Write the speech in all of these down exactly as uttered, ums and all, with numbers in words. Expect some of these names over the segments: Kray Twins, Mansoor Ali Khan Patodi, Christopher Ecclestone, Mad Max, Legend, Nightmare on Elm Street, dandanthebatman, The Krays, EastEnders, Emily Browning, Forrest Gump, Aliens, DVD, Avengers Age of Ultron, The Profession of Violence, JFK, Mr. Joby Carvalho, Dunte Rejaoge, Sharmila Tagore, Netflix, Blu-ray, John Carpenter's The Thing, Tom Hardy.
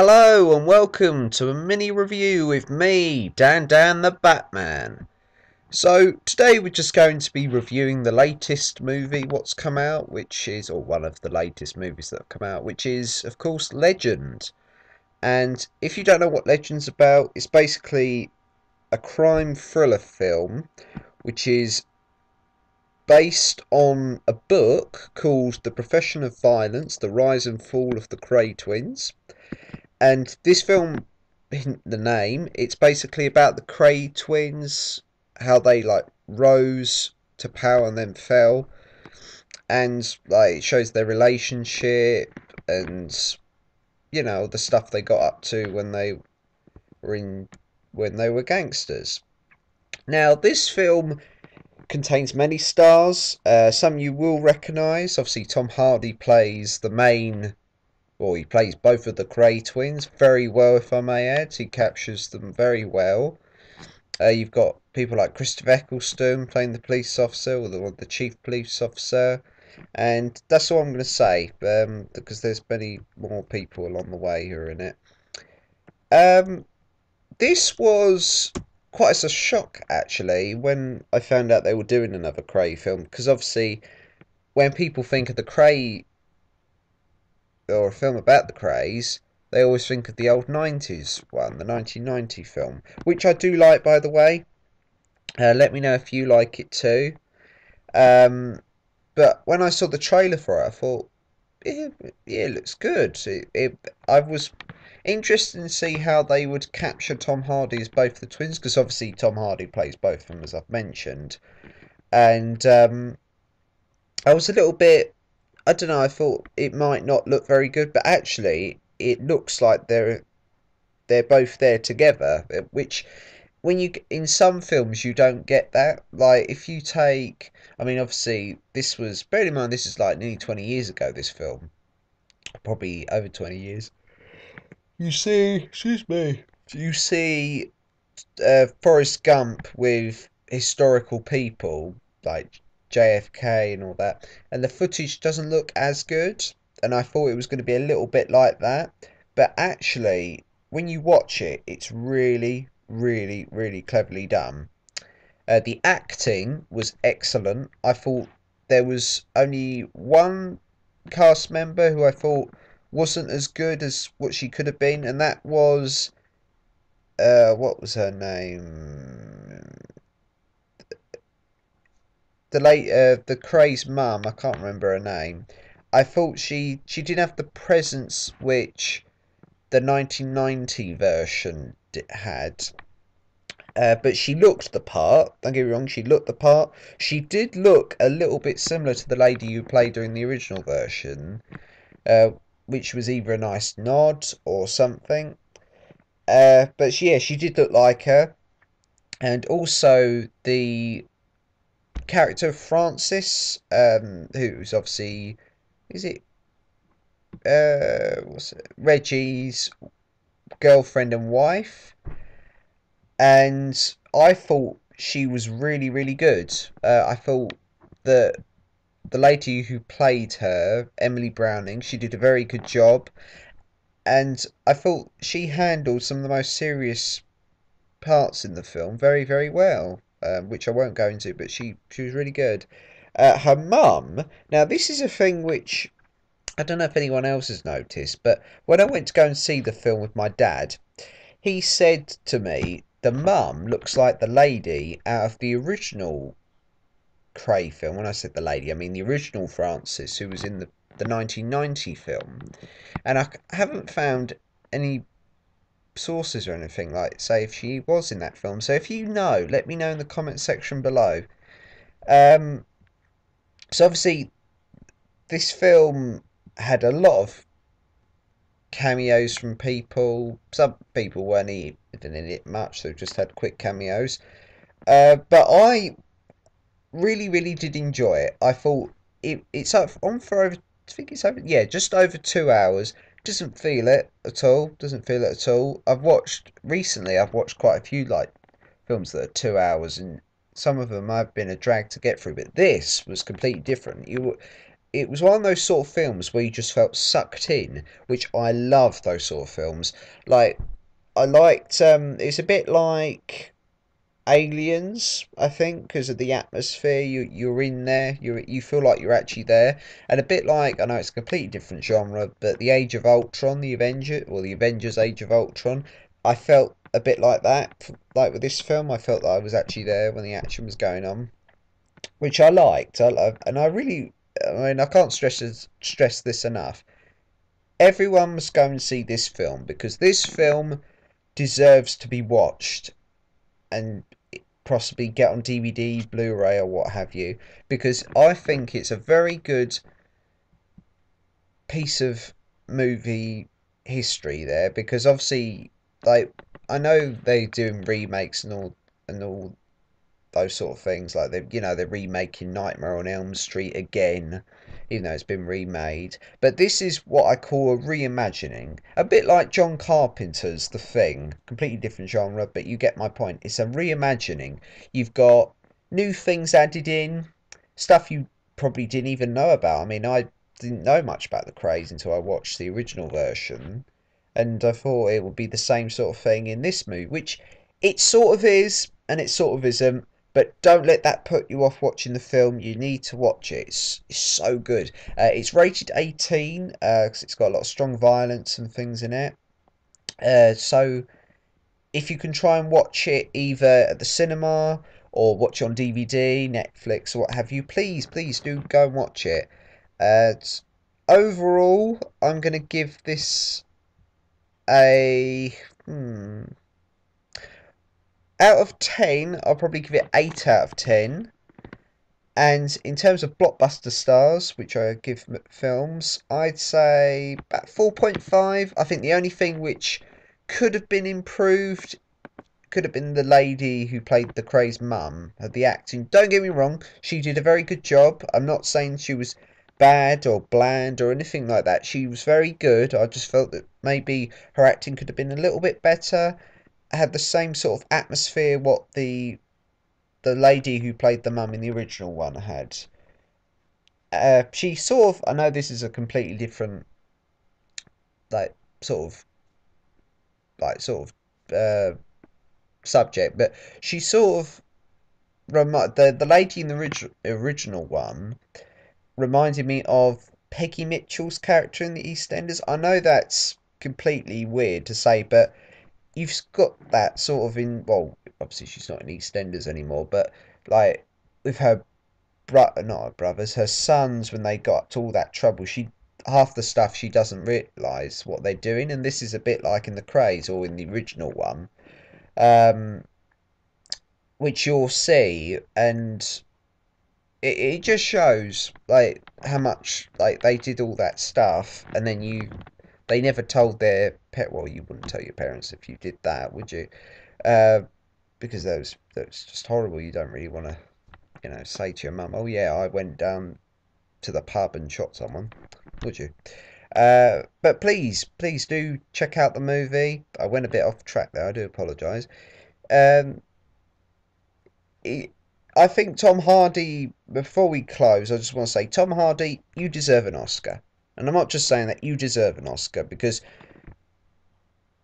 Hello and welcome to a mini review with me, Dan Dan the Batman. So today we're just going to be reviewing the latest movie what's come out, which is, or one of the latest movies that have come out, which is of course Legend. And if you don't know what Legend's about, it's basically a crime thriller film which is based on a book called The Profession of Violence, The Rise and Fall of the Kray Twins. And this film, the name, it's basically about the Kray twins, how they like rose to power and then fell, and like it shows their relationship and you know the stuff they got up to when they were in when they were gangsters. Now this film contains many stars. Uh, some you will recognise. Obviously, Tom Hardy plays the main. Well, he plays both of the Kray twins very well, if I may add. He captures them very well. Uh, you've got people like Christopher Ecclestone playing the police officer, or the, or the chief police officer. And that's all I'm going to say, um, because there's many more people along the way who are in it. Um, this was quite a shock, actually, when I found out they were doing another Kray film. Because, obviously, when people think of the Kray or a film about the Krays, they always think of the old nineties one, the nineteen ninety film, which I do like, by the way. Uh, let me know if you like it too. Um, but when I saw the trailer for it, I thought, yeah, yeah it looks good. It, it, I was interested to see how they would capture Tom Hardy as both the twins, because obviously Tom Hardy plays both of them, as I've mentioned. And um, I was a little bit, I don't know, I thought it might not look very good, but actually it looks like they're they're both there together, which when you in some films you don't get that. Like if you take, I mean obviously this was, bear in mind this is like nearly twenty years ago, this film, probably over twenty years. You see, excuse me, you see uh, Forrest Gump with historical people like J F K and all that, and the footage doesn't look as good, and I thought it was going to be a little bit like that, but actually when you watch it, it's really really really cleverly done. Uh, the acting was excellent. I thought there was only one cast member who I thought wasn't as good as what she could have been, and that was uh, what was her name? The late, uh, the Kray's mum, I can't remember her name. I thought she, she didn't have the presence which the nineteen ninety version had. Uh, but she looked the part, don't get me wrong, she looked the part. She did look a little bit similar to the lady who played during the original version, uh, which was either a nice nod or something. Uh, but she, yeah, she did look like her. And also the character Francis, um, who's obviously, is it, uh, what's it, Reggie's girlfriend and wife, and I thought she was really, really good. Uh, I thought that the lady who played her, Emily Browning, she did a very good job, and I thought she handled some of the most serious parts in the film very, very well. Um, which I won't go into, but she, she was really good. Uh, her mum, now this is a thing which I don't know if anyone else has noticed, but when I went to go and see the film with my dad, he said to me, the mum looks like the lady out of the original Kray film. When I said the lady, I mean the original Frances, who was in the, the nineteen ninety film. And I haven't found any sources or anything, like say if she was in that film, so if you know, let me know in the comment section below. Um so obviously this film had a lot of cameos from people. Some people weren't even in it much, they just had quick cameos, uh but I really really did enjoy it. I thought it, it's on for over, I think it's over, yeah, just over two hours. Doesn't feel it at all, doesn't feel it at all. I've watched, recently I've watched quite a few like films that are two hours and some of them I've been a drag to get through, but this was completely different. You, it was one of those sort of films where you just felt sucked in, which I love those sort of films. Like, I liked, um, it's a bit like Aliens, I think, because of the atmosphere. You, you're in there, you you feel like you're actually there. And a bit like, I know it's a completely different genre, but the Age of Ultron, the Avenger, or the Avengers Age of Ultron, I felt a bit like that. Like with this film, I felt that I was actually there when the action was going on, which I liked. I love, and I really, I mean, I can't stress stress this enough. Everyone must go and see this film, because this film deserves to be watched and possibly get on D V D, Blu-ray, or what have you, because I think it's a very good piece of movie history there. Because obviously, like, I know they're doing remakes and all and all those sort of things, like they, you know, they're remaking Nightmare on Elm Street again, even though it's been remade. But this is what I call a reimagining, a bit like John Carpenter's The Thing, completely different genre, but you get my point. It's a reimagining. You've got new things added in, stuff you probably didn't even know about. I mean, I didn't know much about The Krays until I watched the original version, and I thought it would be the same sort of thing in this movie, which it sort of is and it sort of isn't. But don't let that put you off watching the film. You need to watch it. It's, it's so good. Uh, it's rated eighteen because uh, it's got a lot of strong violence and things in it. Uh, so if you can try and watch it either at the cinema or watch it on D V D, Netflix, or what have you, please, please do go and watch it. Uh, overall, I'm going to give this a... Hmm, out of ten, I'll probably give it eight out of ten. And in terms of blockbuster stars, which I give films, I'd say about four point five. I think the only thing which could have been improved could have been the lady who played the Kray's mum, the acting. Don't get me wrong, she did a very good job. I'm not saying she was bad or bland or anything like that. She was very good. I just felt that maybe her acting could have been a little bit better. Had the same sort of atmosphere what the the lady who played the mum in the original one had. Uh, she sort of, I know this is a completely different, like sort of, like sort of uh, subject, but she sort of remi- the the lady in the orig- original one reminded me of Peggy Mitchell's character in the EastEnders. I know that's completely weird to say, but you've got that sort of in, well, obviously she's not in EastEnders anymore, but like with her brother, not her brothers, her sons, when they got to all that trouble, she half the stuff she doesn't realise what they're doing, and this is a bit like in The Krays or in the original one, um, which you'll see, and it, it just shows like how much like they did all that stuff, and then you. They never told their pet. Well, you wouldn't tell your parents if you did that, would you? Uh, because that was, that was just horrible. You don't really want to, you know, say to your mum, "Oh yeah, I went down to the pub and shot someone," would you? Uh, but please, please do check out the movie. I went a bit off track there. I do apologise. Um, it, I think Tom Hardy. Before we close, I just want to say, Tom Hardy, you deserve an Oscar. And I'm not just saying that, you deserve an Oscar, because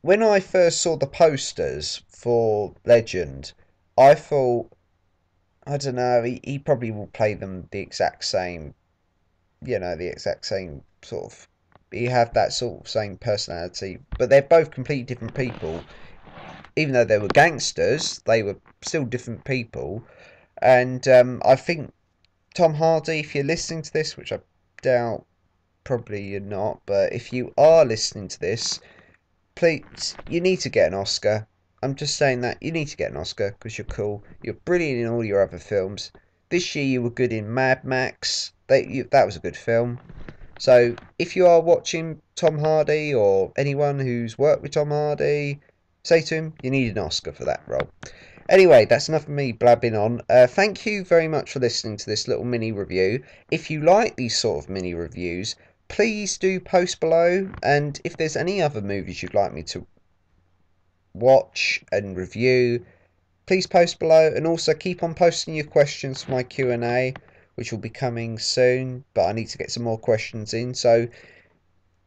when I first saw the posters for Legend, I thought, I don't know, he, he probably will play them the exact same, you know, the exact same sort of, he have that sort of same personality, but they're both completely different people. Even though they were gangsters, they were still different people. And um, I think Tom Hardy, if you're listening to this, which I doubt, probably you're not, but if you are listening to this, please, you need to get an Oscar. I'm just saying that, you need to get an Oscar, because you're cool, you're brilliant in all your other films. This year you were good in Mad Max, they, you, that was a good film. So if you are watching Tom Hardy, or anyone who's worked with Tom Hardy, say to him, you need an Oscar for that role. Anyway, that's enough of me blabbing on. Uh, thank you very much for listening to this little mini review. If you like these sort of mini reviews, please do post below, and if there's any other movies you'd like me to watch and review, please post below, and also keep on posting your questions for my Q and A, which will be coming soon, but I need to get some more questions in. So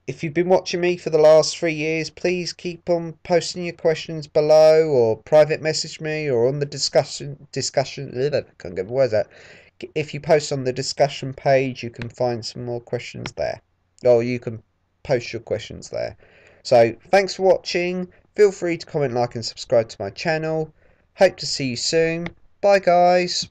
if you've been watching me for the last three years, please keep on posting your questions below, or private message me, or on the discussion discussion. I can't get words out. If you post on the discussion page, you can find some more questions there, or you can post your questions there. So thanks for watching. Feel free to comment, like, and subscribe to my channel. Hope to see you soon. Bye, guys.